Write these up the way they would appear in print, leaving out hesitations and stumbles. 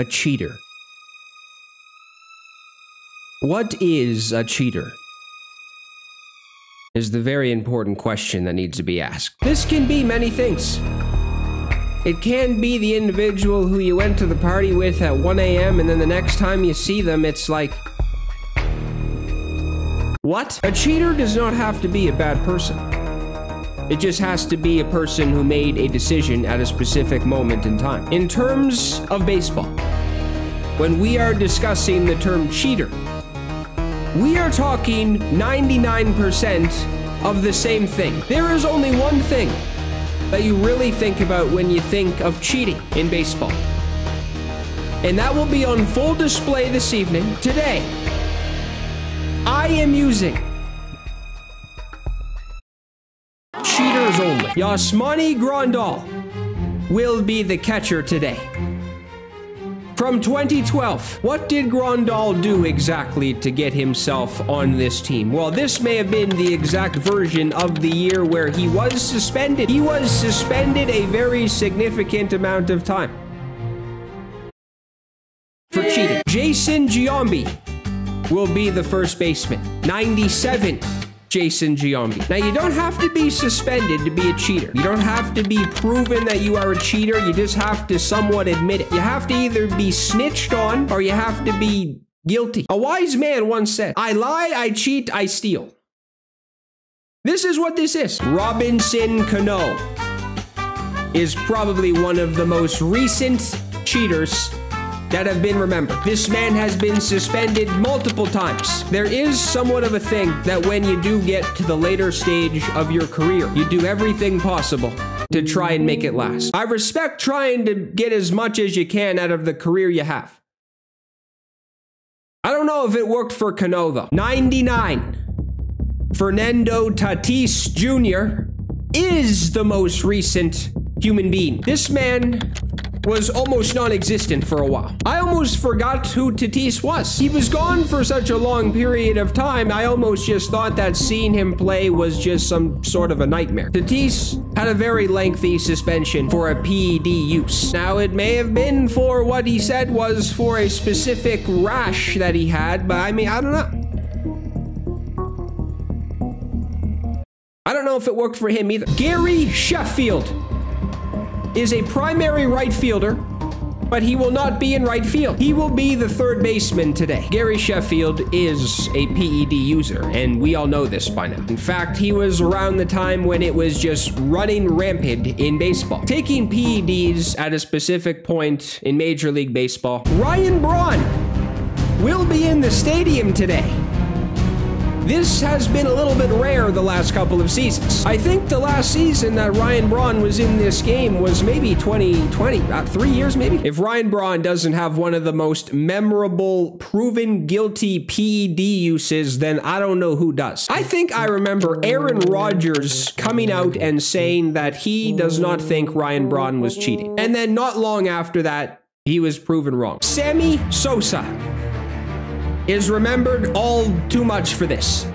a cheater. What is a cheater? Is the very important question that needs to be asked. This can be many things. It can be the individual who you went to the party with at 1 a.m. and then the next time you see them, it's like... what? A cheater does not have to be a bad person. It just has to be a person who made a decision at a specific moment in time. In terms of baseball, when we are discussing the term cheater, we are talking 99% of the same thing. There is only one thing that you really think about when you think of cheating in baseball. And that will be on full display this evening. Today, I am using cheaters only. Yasmani Grandal will be the catcher today. From 2012, what did Grandal do exactly to get himself on this team? Well, this may have been the exact version of the year where he was suspended. He was suspended a very significant amount of time for cheating. Jason Giambi will be the first baseman. 97, Jason Giambi. Now, you don't have to be suspended to be a cheater. You don't have to be proven that you are a cheater. You just have to somewhat admit it. You have to either be snitched on or you have to be guilty. A wise man once said, "I lie, I cheat, I steal." This is what this is. Robinson Cano is probably one of the most recent cheaters that have been remembered. This man has been suspended multiple times. There is somewhat of a thing that when you do get to the later stage of your career, you do everything possible to try and make it last. I respect trying to get as much as you can out of the career you have. I don't know if it worked for Cano though. 99, Fernando Tatis Jr. is the most recent human being. This man was almost non-existent for a while. I almost forgot who Tatis was. He was gone for such a long period of time, I almost just thought that seeing him play was just some sort of a nightmare. Tatis had a very lengthy suspension for a PED use. Now, it may have been for what he said was for a specific rash that he had, but I mean, I don't know. I don't know if it worked for him either. Gary Sheffield is a primary right fielder, but he will not be in right field. He will be the third baseman today. Gary Sheffield is a PED user, and we all know this by now. In fact, he was around the time when it was just running rampant in baseball. Taking PEDs at a specific point in Major League Baseball. Ryan Braun will be in the stadium today. This has been a little bit rare the last couple of seasons. I think the last season that Ryan Braun was in this game was maybe 2020, about 3 years maybe. If Ryan Braun doesn't have one of the most memorable proven guilty PED uses, then I don't know who does. I think I remember Aaron Rodgers coming out and saying that he does not think Ryan Braun was cheating. And then not long after that, he was proven wrong. Sammy Sosa is remembered all too much for this.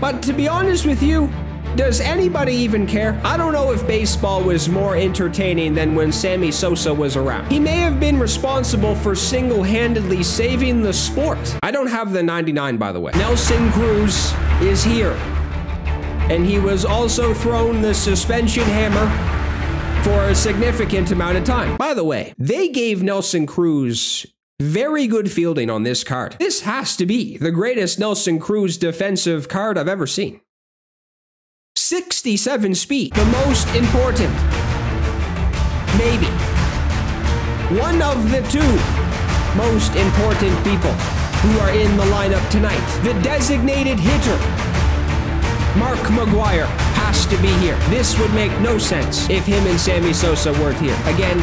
But to be honest with you, does anybody even care? I don't know if baseball was more entertaining than when Sammy Sosa was around. He may have been responsible for single-handedly saving the sport. I don't have the 99, by the way. Nelson Cruz is here. And he was also thrown the suspension hammer for a significant amount of time. By the way, they gave Nelson Cruz very good fielding on this card. This has to be the greatest Nelson Cruz defensive card I've ever seen. 67 speed, the most important. Maybe one of the two most important people who are in the lineup tonight. The designated hitter, Mark McGwire, has to be here. This would make no sense if him and Sammy Sosa weren't here. Again,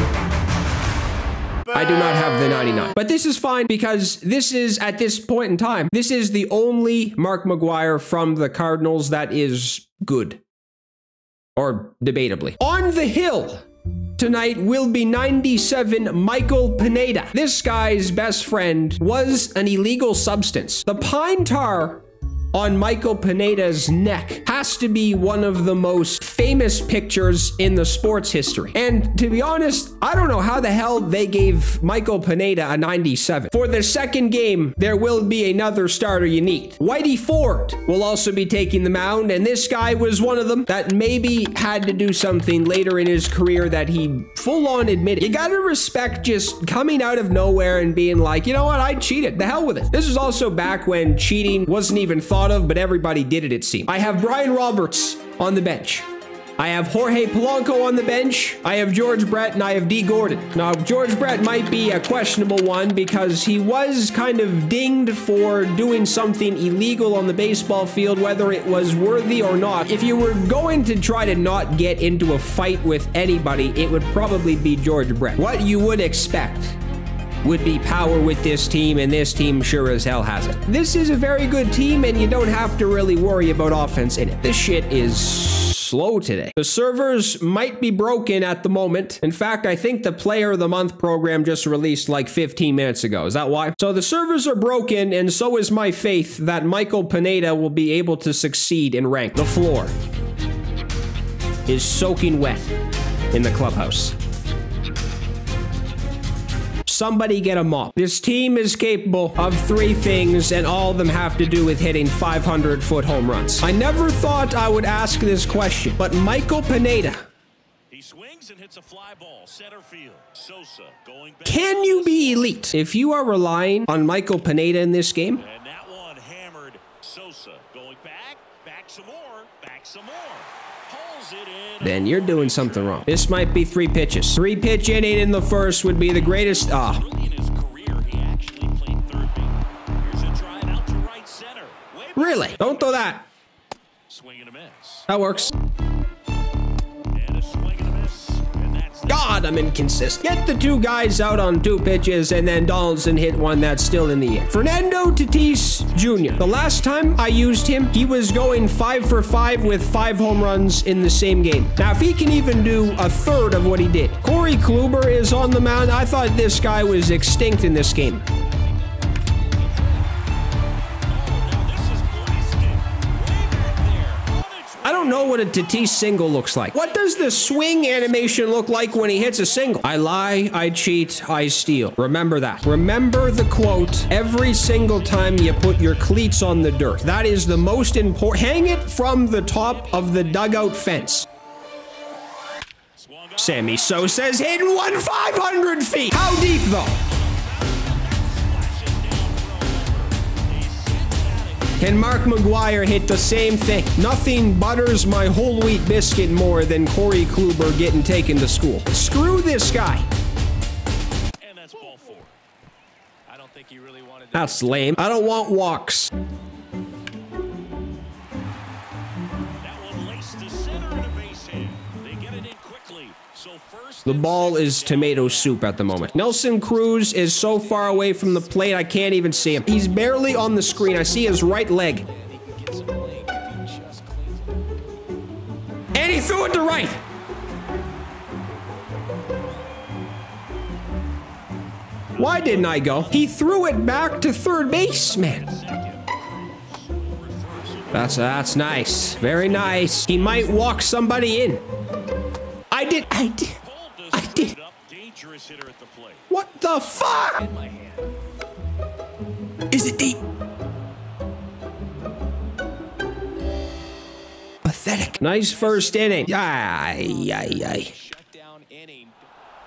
I do not have the 99. But this is fine because this is, at this point in time, this is the only Mark McGwire from the Cardinals that is good. Or debatably. On the hill tonight will be 97, Michael Pineda. This guy's best friend was an illegal substance. The pine tar on Michael Pineda's neck has has to be one of the most famous pictures in the sports history. And to be honest, I don't know how the hell they gave Michael Pineda a 97. For their second game, there will be another starter you need. Whitey Ford will also be taking the mound, and this guy was one of them that maybe had to do something later in his career that he full-on admitted. You gotta respect just coming out of nowhere and being like, you know what, I cheated. The hell with it. This is also back when cheating wasn't even thought of, but everybody did it, it seemed. I have Brian Roberts on the bench. I have Jorge Polanco on the bench. I have George Brett, and I have D Gordon. Now, George Brett might be a questionable one because he was kind of dinged for doing something illegal on the baseball field, whether it was worthy or not. If you were going to try to not get into a fight with anybody, it would probably be George Brett. What you would expect would be power with this team, and this team sure as hell has it. This is a very good team, and you don't have to really worry about offense in it. This shit is slow today. The servers might be broken at the moment. In fact, I think the Player of the Month program just released like 15 minutes ago. Is that why? So the servers are broken, and so is my faith that Michael Pineda will be able to succeed in rank. The floor is soaking wet in the clubhouse. Somebody get a mop. This team is capable of three things, and all of them have to do with hitting 500-foot home runs. I never thought I would ask this question, but Michael Pineda, he swings and hits a fly ball, center field. Sosa going back. Can you be elite if you are relying on Michael Pineda in this game? And that one hammered. Sosa going back, back some more, pulls it in. Then you're doing something wrong. This might be three pitches. Three-pitch inning in the first would be the greatest. In his career, he actually played third base. Here's a drive out to right center. Really? Don't throw that. Swing and a miss. That works. And a swing and a miss. And that's God, I'm inconsistent. Get the two guys out on two pitches, and then Donaldson hit one that's still in the air. Fernando Tatis Jr. The last time I used him, he was going 5 for 5 with 5 home runs in the same game. Now, if he can even do a third of what he did. Corey Kluber is on the mound. I thought this guy was extinct in this game. I don't know what a Tatis single looks like. What does the swing animation look like when he hits a single? I lie, I cheat, I steal. Remember that. Remember the quote, every single time you put your cleats on the dirt. That is the most important. Hang it from the top of the dugout fence. Sammy Sosa has hit one 500 feet. How deep though? Can Mark McGwire hit the same thing? Nothing butters my whole wheat biscuit more than Corey Kluber getting taken to school. Screw this guy. And that's ball 4. I don't think he really wanted to. That's lame. I don't want walks. That one laced to center and a base hit. They get it in quickly. So first the ball is tomato soup at the moment. Nelson Cruz is so far away from the plate, I can't even see him. He's barely on the screen. I see his right leg. And he threw it to right. Why didn't I go? He threw it back to third base, man. That's nice. Very nice. He might walk somebody in. I did. Dangerous hitter at the plate. What the fuck? In my hand. Is it deep? Pathetic. Nice first inning. Ay. Shutdown inning.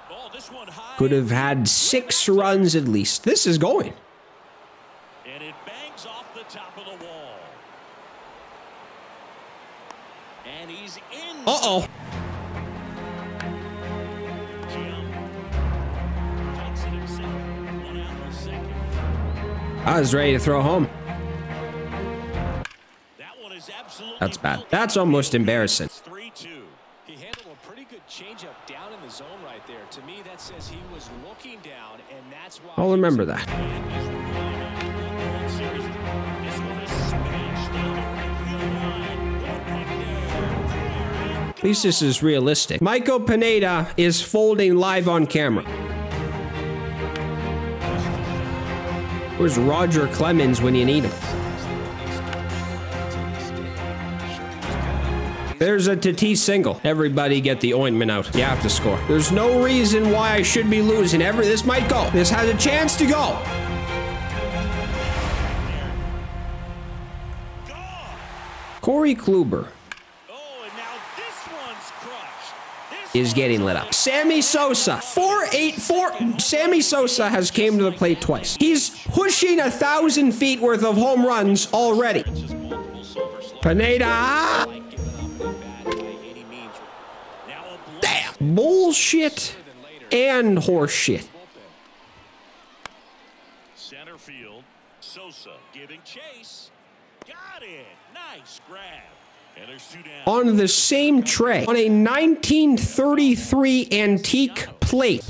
Ball, this one high. Could have had 6 runs at least. This is going. And it bangs off the top of the wall. And he's in. Uh-oh. I was ready to throw home. That's bad. That's almost embarrassing. He handled a pretty good changeup down in the zone right there. To me, that says he was looking down, and that's why I'll remember that. At least this is realistic. Michael Pineda is folding live on camera. Where's Roger Clemens when you need him? There's a Tatis single. Everybody get the ointment out. You have to score. There's no reason why I should be losing. This might go. This has a chance to go. Corey Kluber is getting lit up. Sammy Sosa, 484. Sammy Sosa has came to the plate twice. He's pushing 1,000 feet worth of home runs already. Pineda. Damn. Bullshit and horseshit. Center field. Sosa giving chase. Got it. Nice grab. On the same tray, on a 1933 antique plate.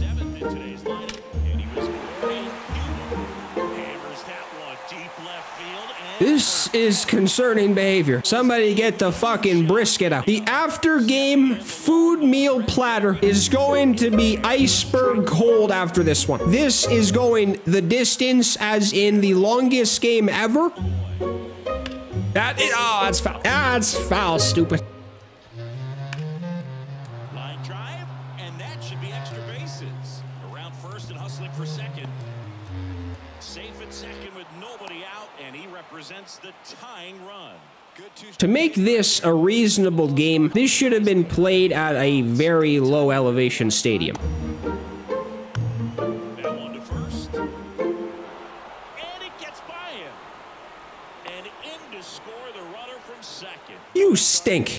This is concerning behavior. Somebody get the fucking brisket out. The after-game food meal platter is going to be iceberg cold after this one. This is going the distance, as in the longest game ever. That is, oh, that's foul. That's foul, stupid. Line drive, and that should be extra bases. Around first and hustling for second. Safe at second with nobody out, and he represents the tying run. To make this a reasonable game, this should have been played at a very low elevation stadium. You stink.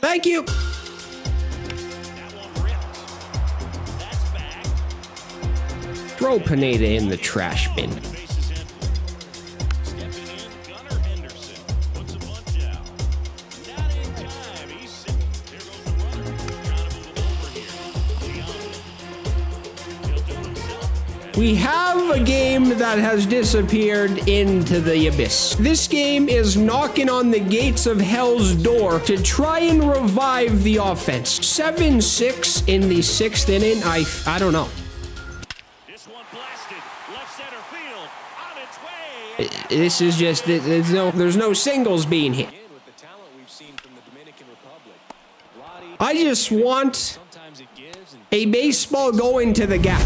Thank you. Throw Pineda in the trash bin. We have a game that has disappeared into the abyss. This game is knocking on the gates of hell's door to try and revive the offense. 7-6 in the sixth inning. I don't know. This one blasted left center field on its way. This is just there's no singles being hit. I just want a baseball going to the gap.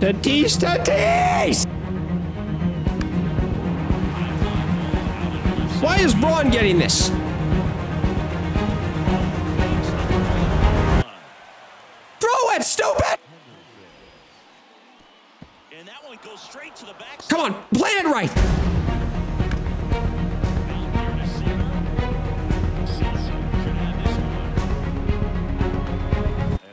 Tatis! Why is Braun getting this? Throw it, stupid! And that one goes straight to the back. Come on, play it right.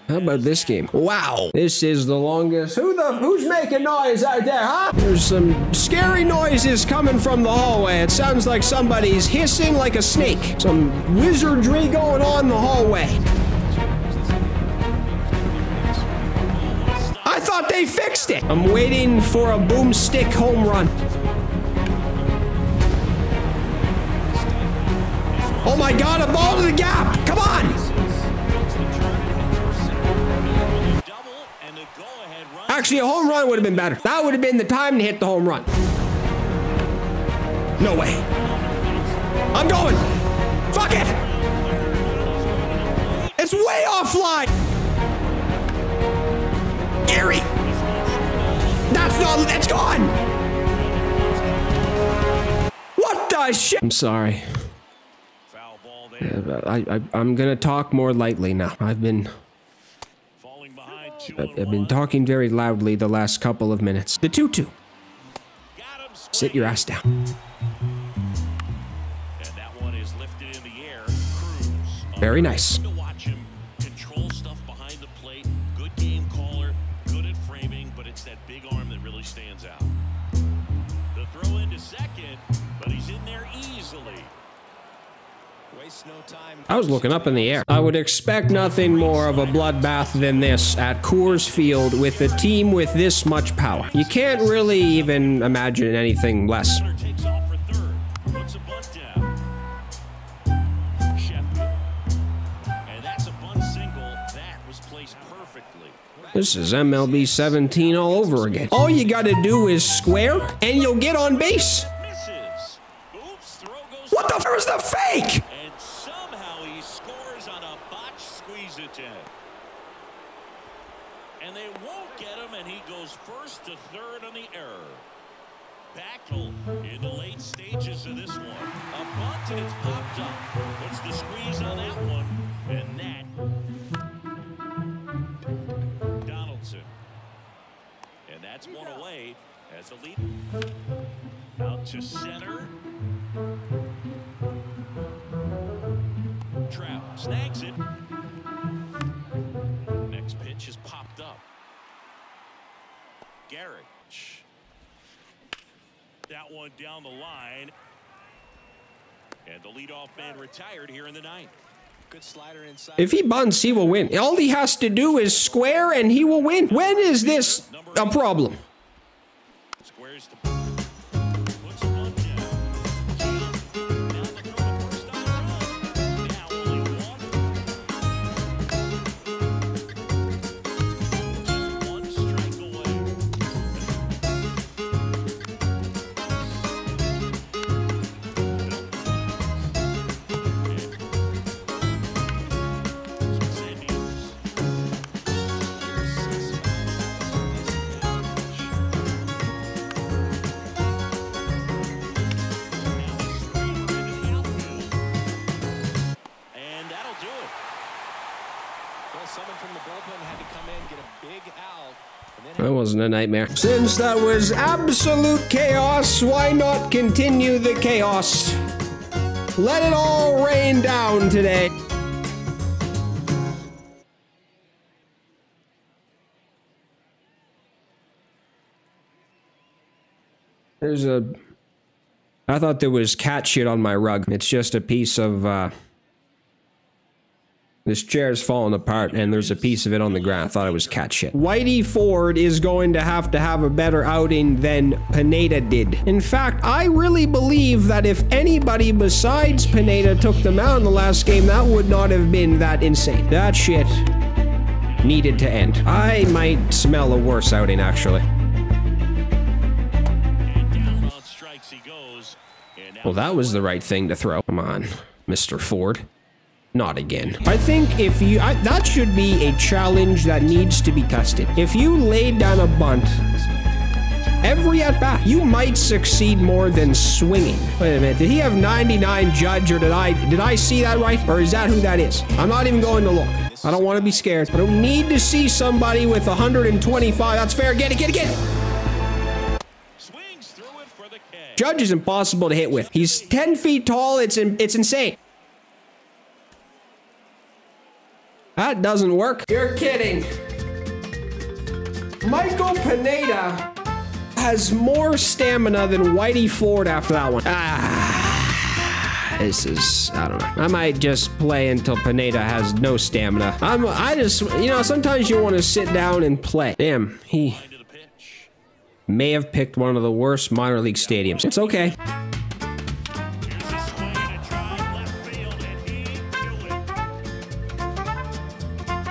How about this game? Wow. This is the longest. Who's making noise out there, huh? There's some scary noises coming from the hallway. It sounds like somebody's hissing like a snake. Some wizardry going on in the hallway. I thought they fixed it. I'm waiting for a boomstick home run. Oh my God, a ball to the gap. Come on. Actually, a home run would have been better. That would have been the time to hit the home run. No way. I'm going. Fuck it. It's way offline. Gary. It's gone. What the shit? I'm sorry. Foul ball there. I'm going to talk more lightly now. I've been talking very loudly the last couple of minutes. The 2-2. Sit your ass down. And that one is lifted in the air. Cruz. Very nice. To watch him control stuff behind the plate. Good game caller, good at framing, but it's that big arm that really stands out. The throw into second, but he's in there easily. I was looking up in the air. I would expect nothing more of a bloodbath than this at Coors Field with a team with this much power. You can't really even imagine anything less. This is MLB 17 all over again. All you got to do is square and you'll get on base. What the f*** is the fake? And somehow he scores on a botched squeeze attempt. And they won't get him, and he goes first to third on the error. Battle in the late stages of this one. A bunt and it's popped up. What's the squeeze on that one? And that. Donaldson. And that's one away as the lead. Out to center. Trout snags it. Next pitch is popped up. Garrett. That one down the line. And the leadoff man retired here in the ninth. Good slider inside. If he bunts, he will win. All he has to do is square and he will win. When is this a problem? Squares the that wasn't a nightmare. Since that was absolute chaos, why not continue the chaos? Let it all rain down today. There's a... I thought there was cat shit on my rug. It's just a piece of, this chair's falling apart, and there's a piece of it on the ground. I thought it was cat shit. Whitey Ford is going to have a better outing than Pineda did. In fact, I really believe that if anybody besides Pineda took them out in the last game, that would not have been that insane. That shit needed to end. I might smell a worse outing, actually. Well, that was the right thing to throw. Come on, Mr. Ford. Not again. I think if you... that should be a challenge that needs to be tested. If you laid down a bunt, every at-bat, you might succeed more than swinging. Wait a minute. Did he have 99 Judge, or did I see that right? Or is that who that is? I'm not even going to look. I don't want to be scared. I don't need to see somebody with 125. That's fair. Get it, get it, get it! Swings through it for the K. Judge is impossible to hit with. He's 10 feet tall. It's insane. That doesn't work. You're kidding. Michael Pineda has more stamina than Whitey Ford after that one. This is, I don't know. I might just play until Pineda has no stamina. I just, you know, sometimes you want to sit down and play. Damn, he may have picked one of the worst minor league stadiums. It's okay.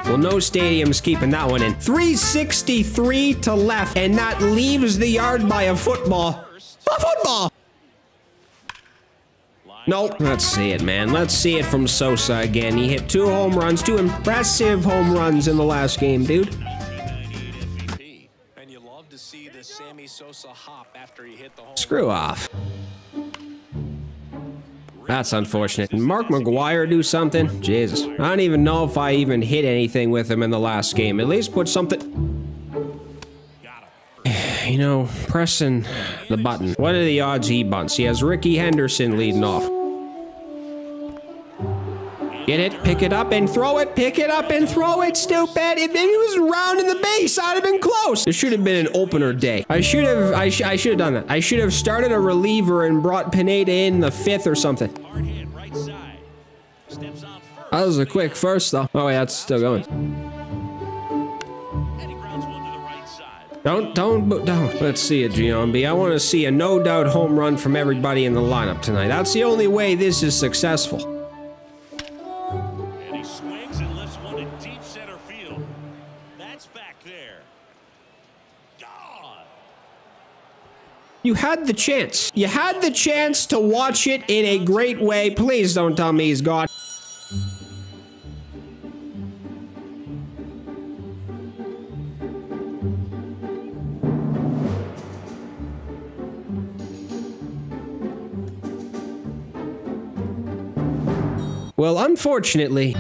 Well, no stadium's keeping that one in. 363 to left, and that leaves the yard by a football. A football! Nope. Let's see it, man. Let's see it from Sosa again. He hit 2 home runs, 2 impressive home runs in the last game, dude. And you love to see the Sammy Sosa hop after he hit the home. Screw off. That's unfortunate. Did Mark McGwire do something? Jesus. I don't even know if I even hit anything with him in the last game. At least put something... You know, pressing the button. What are the odds he bunts? He has Ricky Henderson leading off. Get it, pick it up, and throw it. Pick it up and throw it, stupid. If he was rounding the base, I'd have been close. This should have been an opener day. I should have done that. I should have started a reliever and brought Pineda in the 5th or something. That was a quick first, though. Oh, yeah, it's still going. Don't. Let's see it, Giambi. I want to see a no-doubt home run from everybody in the lineup tonight. That's the only way this is successful. gets back there. God. You had the chance. You had the chance to watch it in a great way. Please don't tell me he's gone. Well, unfortunately...